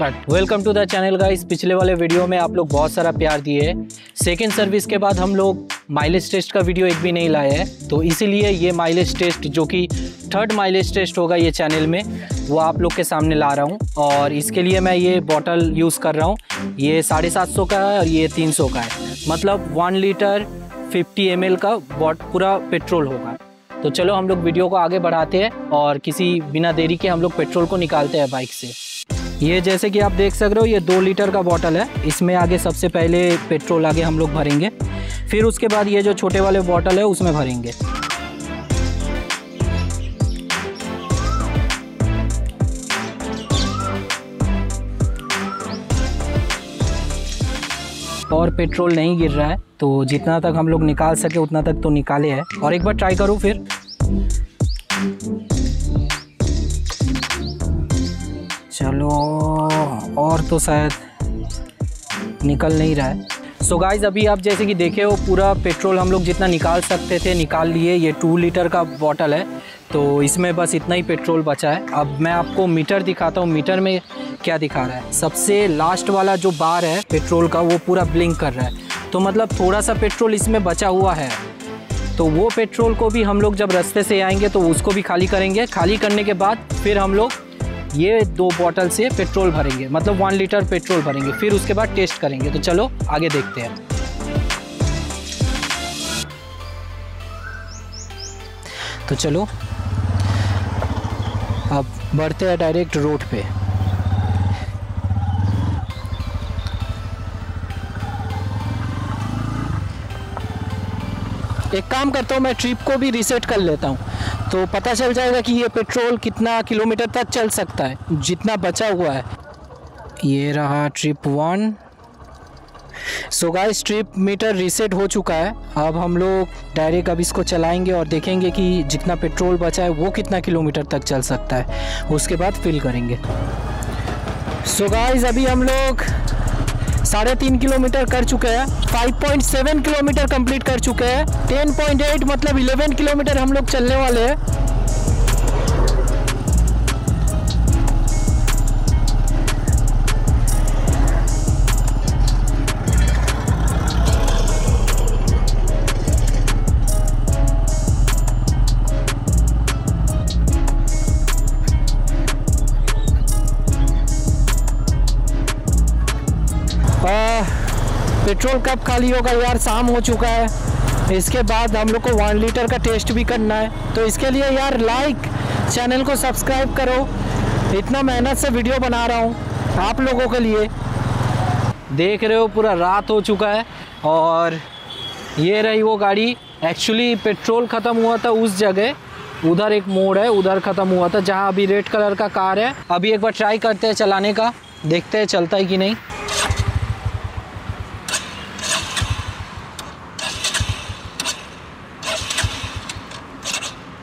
Cut. Welcome to the channel guys. पिछले वाले video में आप लोग बहुत सारा प्यार दिए। सेकेंड सर्विस के बाद हम लोग माइलेज टेस्ट का वीडियो एक भी नहीं लाए हैं, तो इसीलिए ये माइलेज टेस्ट जो कि थर्ड माइलेज टेस्ट होगा ये चैनल में, वो आप लोग के सामने ला रहा हूँ। और इसके लिए मैं ये बॉटल यूज़ कर रहा हूँ। ये 750 का है और ये 300 का है, मतलब 1 लीटर 50 ml का पूरा पेट्रोल होगा। तो चलो हम लोग वीडियो को आगे बढ़ाते हैं और किसी बिना देरी के हम लोग पेट्रोल को निकालते हैं बाइक से। ये जैसे कि आप देख सक रहे हो ये 2 लीटर का बॉटल है। इसमें आगे सबसे पहले पेट्रोल आगे हम लोग भरेंगे, फिर उसके बाद ये जो छोटे वाले बॉटल है उसमें भरेंगे। और पेट्रोल नहीं गिर रहा है, तो जितना तक हम लोग निकाल सके उतना तक तो निकाले हैं। और एक बार ट्राई करो फिर। चलो, और तो शायद निकल नहीं रहा है। सो गाइज, अभी आप जैसे कि देखे हो पूरा पेट्रोल हम लोग जितना निकाल सकते थे निकाल लिए। ये 2 लीटर का बॉटल है तो इसमें बस इतना ही पेट्रोल बचा है। अब मैं आपको मीटर दिखाता हूँ, मीटर में क्या दिखा रहा है। सबसे लास्ट वाला जो बार है पेट्रोल का वो पूरा ब्लिंक कर रहा है, तो मतलब थोड़ा सा पेट्रोल इसमें बचा हुआ है। तो वो पेट्रोल को भी हम लोग जब रास्ते से आएंगे तो उसको भी खाली करेंगे। खाली करने के बाद फिर हम लोग ये 2 बॉटल से पेट्रोल भरेंगे, मतलब 1 लीटर पेट्रोल भरेंगे। फिर उसके बाद टेस्ट करेंगे। तो चलो आगे देखते हैं। तो चलो अब बढ़ते हैं डायरेक्ट रोड पे। एक काम करता हूँ, मैं ट्रिप को भी रीसेट कर लेता हूँ, तो पता चल जाएगा कि ये पेट्रोल कितना किलोमीटर तक चल सकता है जितना बचा हुआ है। ये रहा trip 1। So guys, trip meter reset हो चुका है। अब हम लोग डायरेक्ट अब इसको चलाएंगे और देखेंगे कि जितना पेट्रोल बचा है वो कितना किलोमीटर तक चल सकता है। उसके बाद फिल करेंगे। सो गाइस, अभी हम लोग 3.5 किलोमीटर कर चुके हैं, 5.7 किलोमीटर कंप्लीट कर चुके हैं, 10.8 मतलब 11 किलोमीटर हम लोग चलने वाले हैं। पेट्रोल कब खाली होगा यार? शाम हो चुका है। इसके बाद हम लोग को 1 लीटर का टेस्ट भी करना है, तो इसके लिए यार लाइक, चैनल को सब्सक्राइब करो। इतना मेहनत से वीडियो बना रहा हूँ आप लोगों के लिए। देख रहे हो पूरा रात हो चुका है। और ये रही वो गाड़ी। एक्चुअली पेट्रोल ख़त्म हुआ था उस जगह, उधर एक मोड़ है उधर ख़त्म हुआ था, जहाँ अभी रेड कलर का कार है। अभी एक बार ट्राई करते हैं चलाने का, देखते हैं चलता है कि नहीं।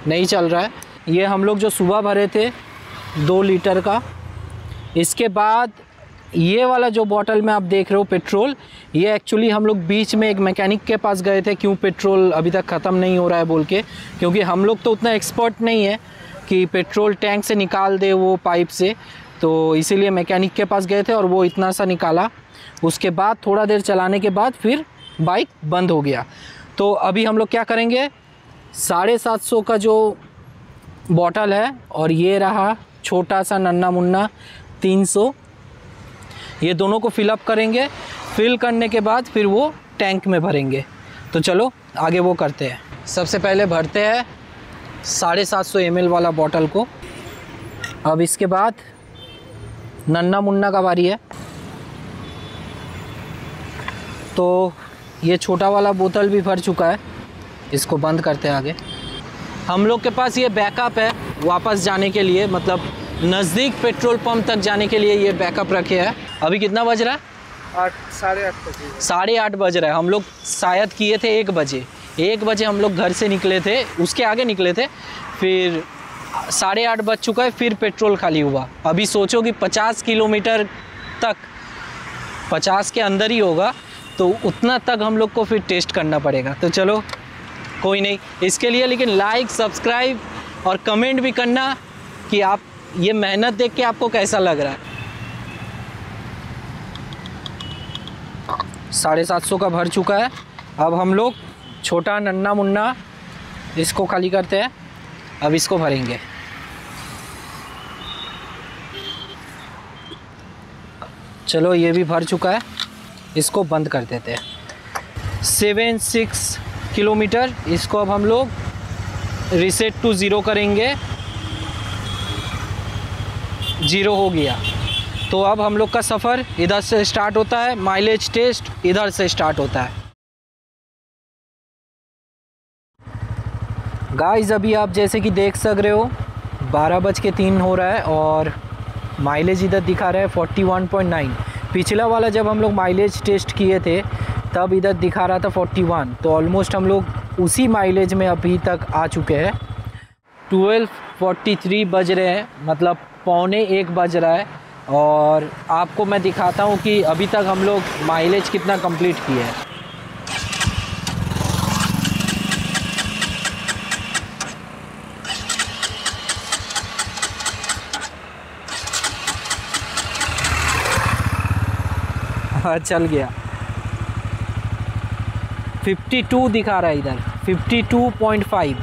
नहीं चल रहा है। ये हम लोग जो सुबह भरे थे 2 लीटर का। इसके बाद ये वाला जो बॉटल में आप देख रहे हो पेट्रोल, ये एक्चुअली हम लोग बीच में एक मैकेनिक के पास गए थे क्यों पेट्रोल अभी तक ख़त्म नहीं हो रहा है बोल के, क्योंकि हम लोग तो उतना एक्सपर्ट नहीं है कि पेट्रोल टैंक से निकाल दे वो पाइप से। तो इसीलिए मैकेनिक के पास गए थे और वो इतना सा निकाला। उसके बाद थोड़ा देर चलाने के बाद फिर बाइक बंद हो गया। तो अभी हम लोग क्या करेंगे, 750 का जो बॉटल है और ये रहा छोटा सा नन्ना मुन्ना 300, ये दोनों को फिलअप करेंगे। फिल करने के बाद फिर वो टैंक में भरेंगे। तो चलो आगे वो करते हैं। सबसे पहले भरते हैं 750 ml वाला बॉटल को। अब इसके बाद नन्ना मुन्ना का बारी है। तो ये छोटा वाला बोतल भी भर चुका है, इसको बंद करते हैं। आगे हम लोग के पास ये बैकअप है वापस जाने के लिए, मतलब नज़दीक पेट्रोल पंप तक जाने के लिए ये बैकअप रखे हैं। अभी कितना बज रहा है? 8, 8:30 बजे। 8:30 बज रहा है। हम लोग शायद किए थे 1 बजे। 1 बजे हम लोग घर से निकले थे, उसके आगे निकले थे। फिर 8:30 बज चुका है, फिर पेट्रोल खाली हुआ। अभी सोचो कि 50 किलोमीटर तक, 50 के अंदर ही होगा, तो उतना तक हम लोग को फिर टेस्ट करना पड़ेगा। तो चलो कोई नहीं, इसके लिए लेकिन लाइक, सब्सक्राइब और कमेंट भी करना कि आप ये मेहनत देख के आपको कैसा लग रहा है। 750 का भर चुका है। अब हम लोग छोटा नन्ना मुन्ना इसको खाली करते हैं, अब इसको भरेंगे। चलो ये भी भर चुका है, इसको बंद कर देते हैं। 76 किलोमीटर, इसको अब हम लोग रिसेट टू ज़ीरो करेंगे। ज़ीरो हो गया, तो अब हम लोग का सफ़र इधर से स्टार्ट होता है। माइलेज टेस्ट इधर से स्टार्ट होता है। गाइस अभी आप जैसे कि देख सक रहे हो 12:03 हो रहा है और माइलेज इधर दिखा रहा है 41.9। पिछला वाला जब हम लोग माइलेज टेस्ट किए थे तब इधर दिखा रहा था 41, तो ऑलमोस्ट हम लोग उसी माइलेज में अभी तक आ चुके हैं। 12:43 बज रहे हैं, मतलब 12:45 बज रहा है और आपको मैं दिखाता हूँ कि अभी तक हम लोग माइलेज कितना कंप्लीट किया है। चल गया, 52 दिखा रहा है इधर, 52.5।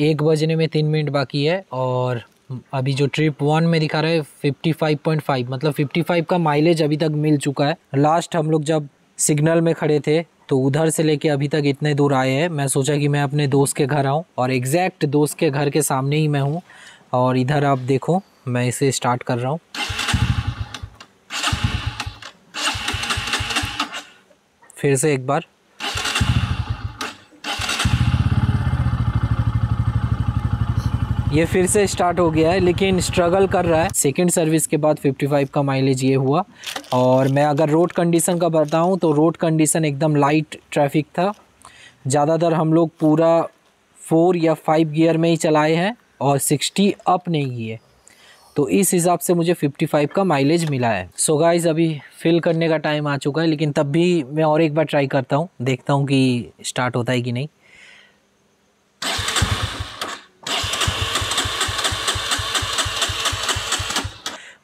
एक बजने में 3 मिनट बाकी है और अभी जो ट्रिप 1 में दिखा रहा है 55.5, मतलब 55 का माइलेज अभी तक मिल चुका है। लास्ट हम लोग जब सिग्नल में खड़े थे तो उधर से लेके अभी तक इतने दूर आए हैं। मैं सोचा कि मैं अपने दोस्त के घर आऊँ और एग्जैक्ट दोस्त के घर के सामने ही मैं हूँ। और इधर आप देखो मैं इसे स्टार्ट कर रहा हूँ। फिर से एक बार, ये फिर से स्टार्ट हो गया है लेकिन स्ट्रगल कर रहा है। सेकंड सर्विस के बाद 55 का माइलेज ये हुआ। और मैं अगर रोड कंडीशन का बताऊं तो रोड कंडीशन एकदम लाइट ट्रैफिक था। ज़्यादातर हम लोग पूरा 4 या 5 गियर में ही चलाए हैं और 60 अप नहीं किए, तो इस हिसाब से मुझे 55 का माइलेज मिला है। सो गाइस अभी फिल करने का टाइम आ चुका है, लेकिन तब भी मैं और एक बार ट्राई करता हूँ, देखता हूँ कि स्टार्ट होता है कि नहीं।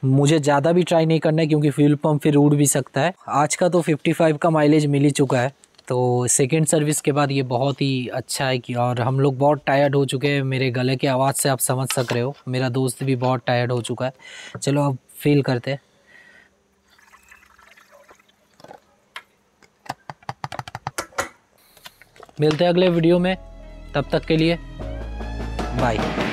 मुझे ज़्यादा भी ट्राई नहीं करना है क्योंकि फ्यूल पंप फिर उड़ भी सकता है। आज का तो 55 का माइलेज मिल ही चुका है, तो सेकंड सर्विस के बाद ये बहुत ही अच्छा है कि और हम लोग बहुत टायर्ड हो चुके हैं। मेरे गले की आवाज़ से आप समझ सक रहे हो, मेरा दोस्त भी बहुत टायर्ड हो चुका है। चलो अब फील करते हैं। मिलते हैं अगले वीडियो में, तब तक के लिए बाय।